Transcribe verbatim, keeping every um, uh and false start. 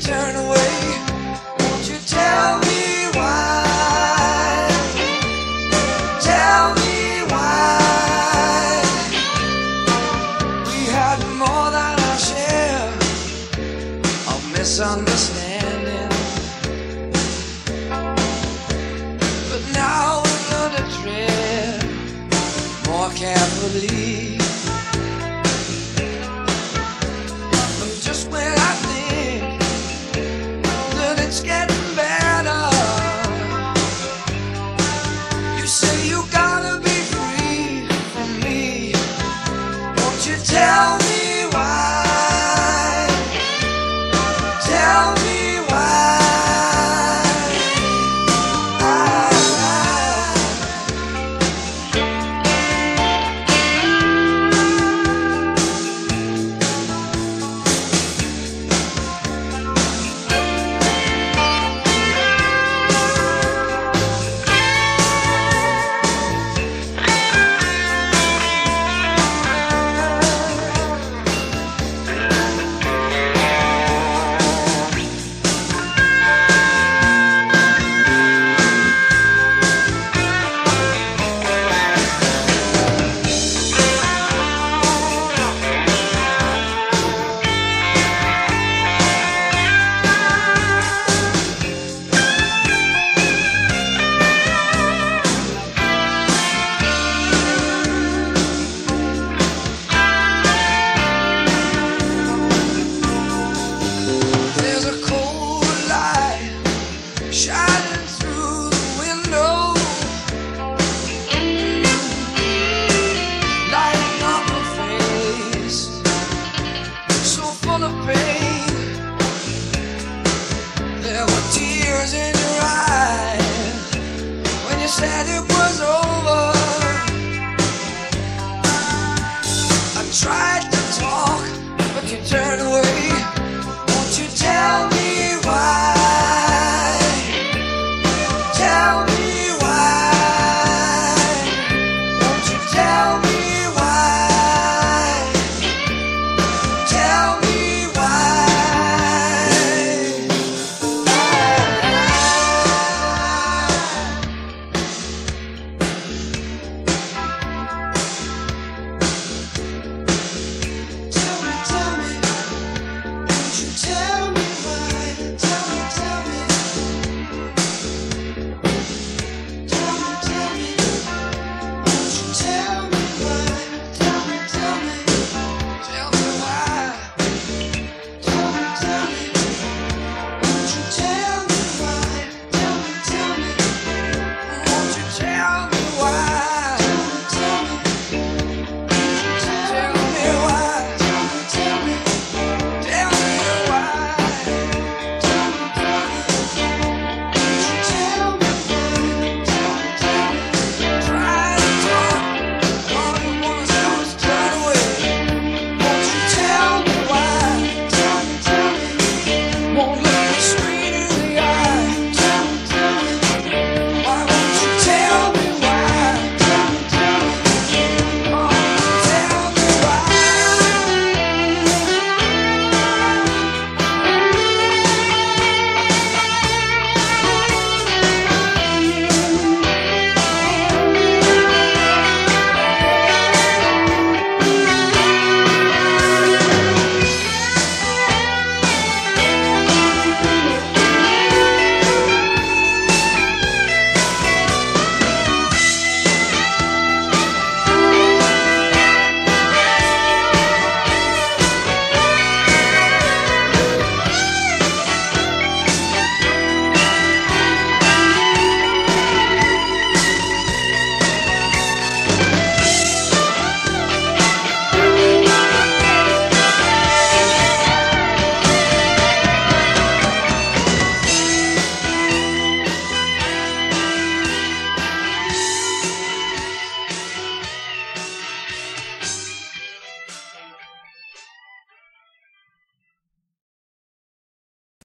turn away? Won't you tell me why? Tell me why. We had more than our share of misunderstanding, but now we learn to tread more carefully. Tell me why, tell me why, I